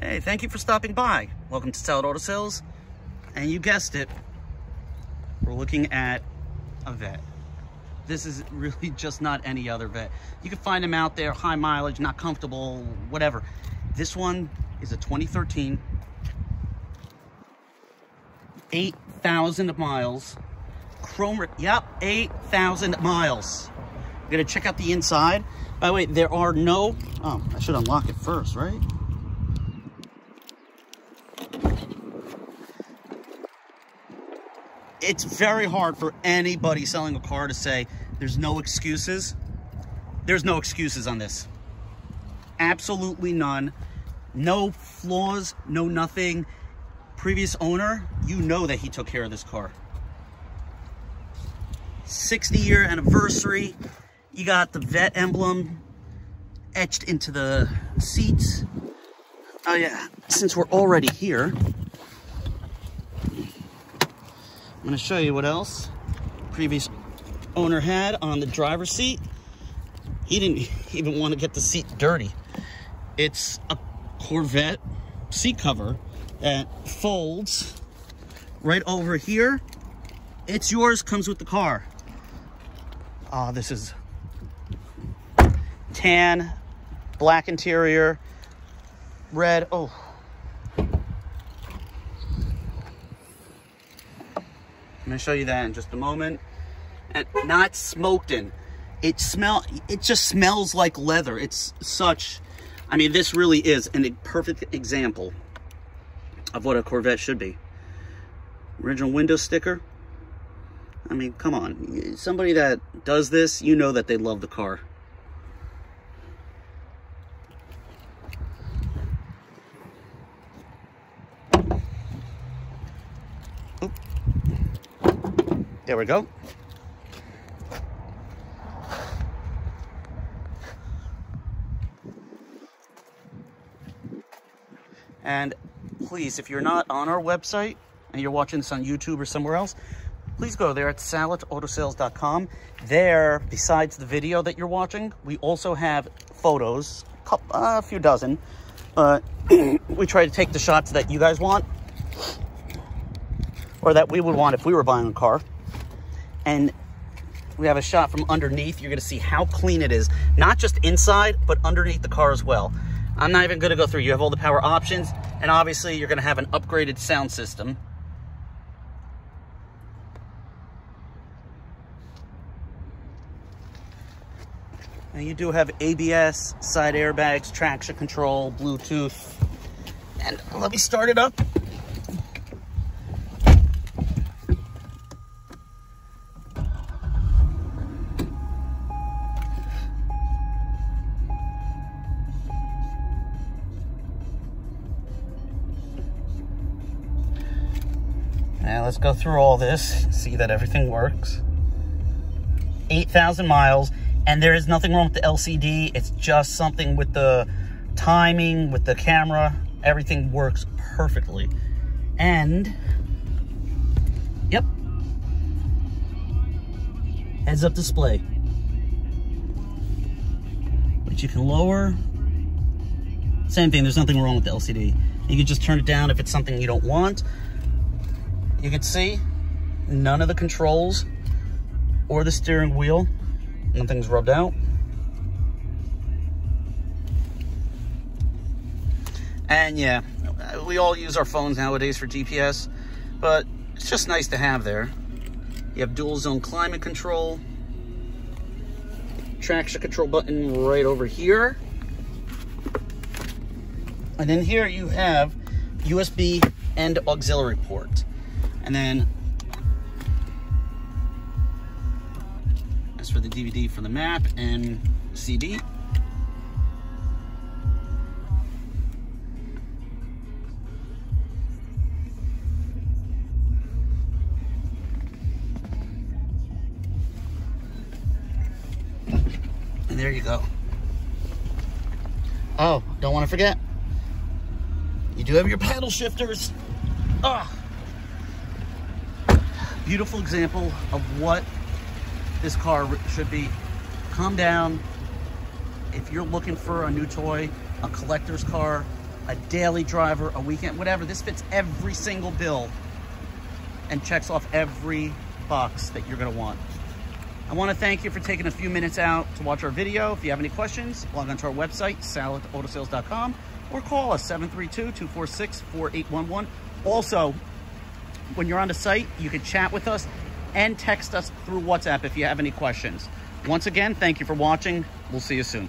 Hey, thank you for stopping by. Welcome to Salit Auto Sales. And you guessed it, we're looking at a Corvette. This is really just not any other Corvette. You can find them out there, high mileage, not comfortable, whatever. This one is a 2013, 8,000 miles. Chrome, yep, 8,000 miles. We're gonna check out the inside. By the way, there are no, oh, I should unlock it first, right? It's very hard for anybody selling a car to say there's no excuses. There's no excuses on this. Absolutely none. No flaws, no nothing. Previous owner, you know that he took care of this car. 60-year anniversary. You got the Corvette emblem etched into the seats. Oh yeah, since we're already here, I'm going to show you what else previous owner had on the driver's seat. He didn't even want to get the seat dirty. It's a Corvette seat cover that folds right over here. It's yours, comes with the car. Ah, this is tan, black interior, red. Oh. I'm gonna show you that in just a moment. And not smoked in. It just smells like leather. It's such, I mean, this really is a perfect example of what a Corvette should be. Original window sticker. I mean, come on. Somebody that does this, you know that they love the car. Oop. There we go. And please, if you're not on our website and you're watching this on YouTube or somewhere else, please go there at salitautosales.com. There, besides the video that you're watching, we also have photos, a few dozen. We try to take the shots that you guys want or that we would want if we were buying a car. And we have a shot from underneath. You're gonna see how clean it is, not just inside, but underneath the car as well. I'm not even gonna go through. You have all the power options, and obviously you're gonna have an upgraded sound system. And you do have ABS, side airbags, traction control, Bluetooth. And let me start it up. Now let's go through all this, see that everything works. 8,000 miles, and there is nothing wrong with the LCD. It's just something with the timing, with the camera. Everything works perfectly. And, yep. Heads-up display, which you can lower. Same thing, there's nothing wrong with the LCD. You can just turn it down if it's something you don't want. You can see none of the controls or the steering wheel. Nothing's rubbed out. And yeah, we all use our phones nowadays for GPS, but it's just nice to have there. You have dual zone climate control, traction control button right over here. And in here you have USB and auxiliary port. And then, as for the DVD for the map and CD. And there you go. Oh, don't want to forget. You do have your paddle shifters. Ah. Beautiful example of what this car should be. Come down. If you're looking for a new toy, a collector's car, a daily driver, a weekend, whatever. This fits every single bill and checks off every box that you're gonna want. I wanna thank you for taking a few minutes out to watch our video. If you have any questions, log onto our website, salitautosales.com, or call us, 732-246-4811. Also, when you're on the site, you can chat with us and text us through WhatsApp if you have any questions. Once again, thank you for watching. We'll see you soon.